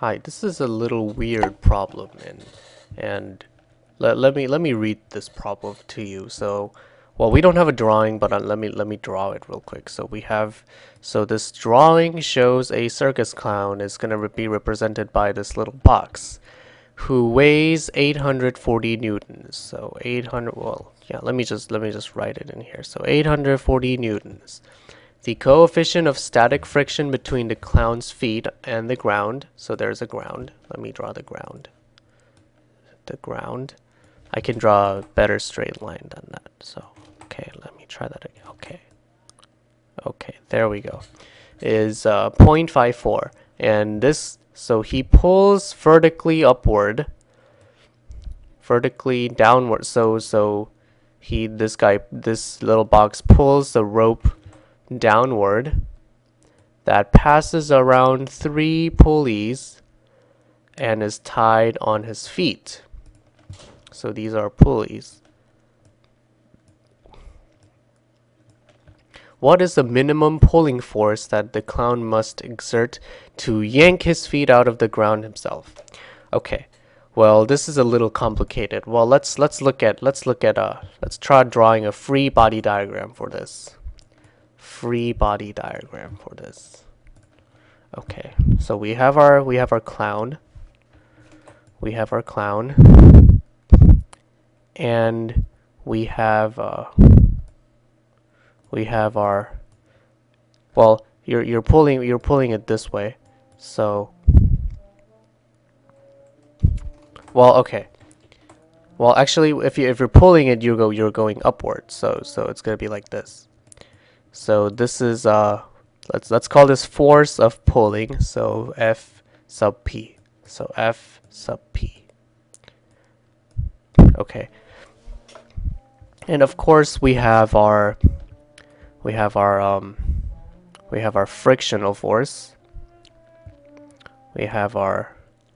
Hi, this is a little weird problem, and let me read this problem to you. So, well, we don't have a drawing, but let me draw it real quick. So this drawing shows a circus clown is going to be represented by this little box, who weighs 840 newtons. So 800. Well, yeah. Let me just write it in here. So 840 newtons. The coefficient of static friction between the clown's feet and the ground. So there's a ground. Let me draw the ground. The ground. I can draw a better straight line than that. So, okay, let me try that again. Okay. Okay, there we go. Is 0.54. And this, so he pulls vertically upward. Vertically downward. So this little box pulls the rope downward that passes around 3 pulleys and is tied on his feet. So these are pulleys. What is the minimum pulling force that the clown must exert to yank his feet out of the ground himself? Okay, well, this is a little complicated. Well, let's try drawing a free body diagram for this. Okay, so we have our clown. And we have our, well, you're pulling it this way. So, well, okay. Well, actually, if you're pulling it, you're going upwards. So it's going to be like this. So this is let's call this force of pulling. So F sub P. Okay. And of course we have our frictional force.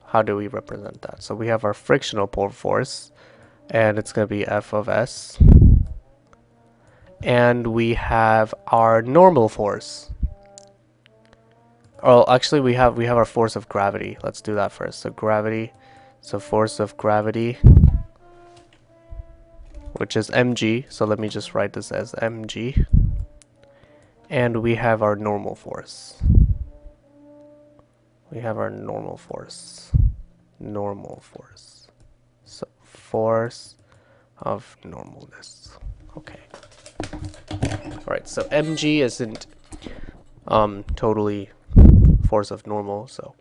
How do we represent that? So we have our frictional pull force, and it's going to be F of S. And we have our normal force. Oh, actually we have our force of gravity. Let's do that first. So gravity, so force of gravity, which is mg. So let me just write this as mg. And we have our normal force. So force of normalness. Okay. Alright, so mg isn't totally force of normal. So,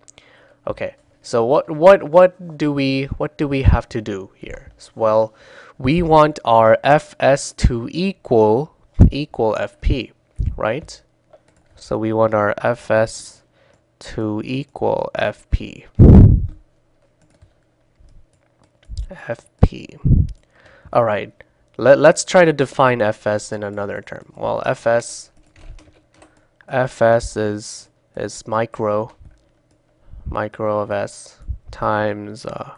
okay. So what do we have to do here? Well, we want our Fs to equal Fp, right? So we want our Fs to equal Fp. All right. Let's try to define Fs in another term. Well, Fs is micro of S times a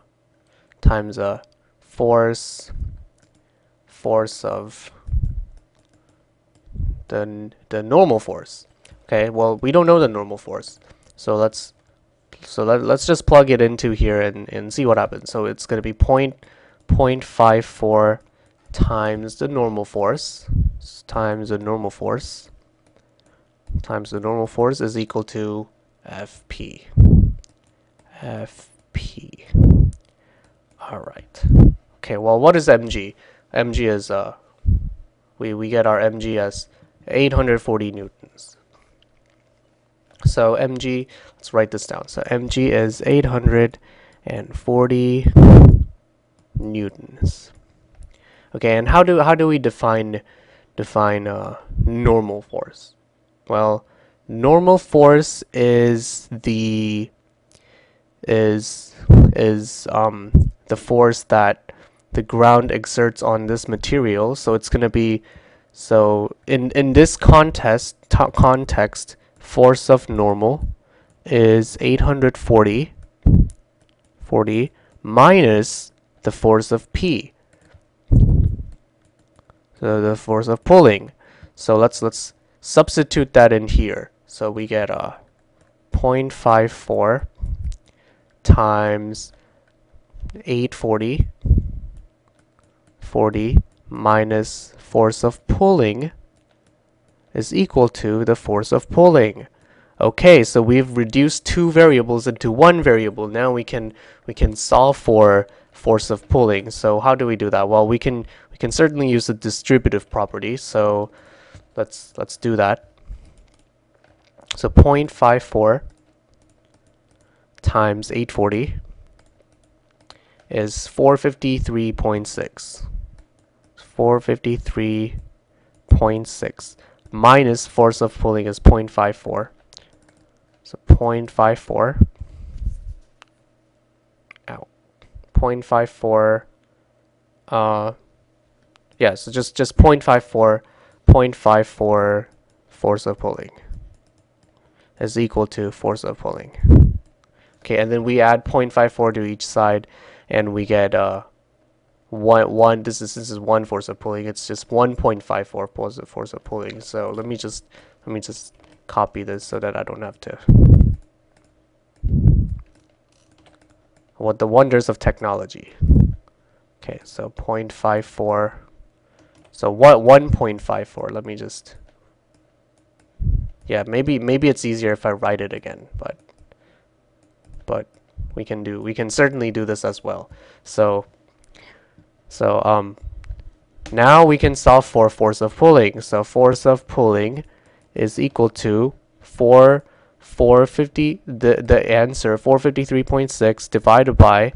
force of the normal force. Okay. Well, we don't know the normal force, so let's just plug it into here and see what happens. So it's going to be 0.54 times the normal force is equal to Fp. All right. Okay, well, what is mg? Mg is we get our mg as 840 newtons. So mg, let's write this down. So mg is 840 newtons. Okay, and how do we define normal force? Well, normal force is the force that the ground exerts on this material. So it's going to be, so in this context, force of normal is 840 minus the force of P. So the force of pulling. So let's substitute that in here. So we get 0.54 times 840, 40 minus force of pulling is equal to the force of pulling. Okay, so we've reduced two variables into one variable. Now we can solve for force of pulling. So how do we do that? Well, we can certainly use the distributive property. So let's do that. So 0.54 times 840 is 453.6. 453.6 minus force of pulling is 0.54. So 0.54 out. 0.54 yeah, so just 0.54 force of pulling is equal to force of pulling. Okay, and then we add 0.54 to each side and we get this is one force of pulling. It's just 1.54 force of pulling. So let me just copy this so that I don't have to. What the wonders of technology. Okay, so 0.54. So what 1.54? Let me just. Yeah, maybe it's easier if I write it again, but we can certainly do this as well. So now we can solve for force of pulling. So force of pulling is equal to 450. The answer 453.6 divided by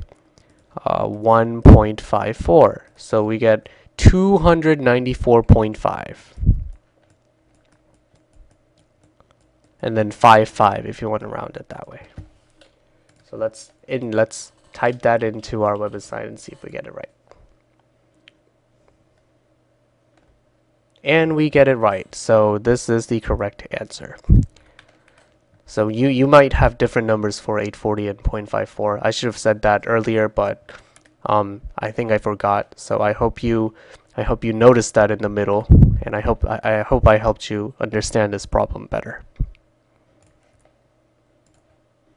1.54. So we get 294.5. And then 55 if you want to round it that way. So let's type that into our web assignment and see if we get it right. And we get it right. So this is the correct answer. So you might have different numbers for 840 and 0.54. I should have said that earlier, but I think I forgot. So I hope you noticed that in the middle, and I hope I helped you understand this problem better.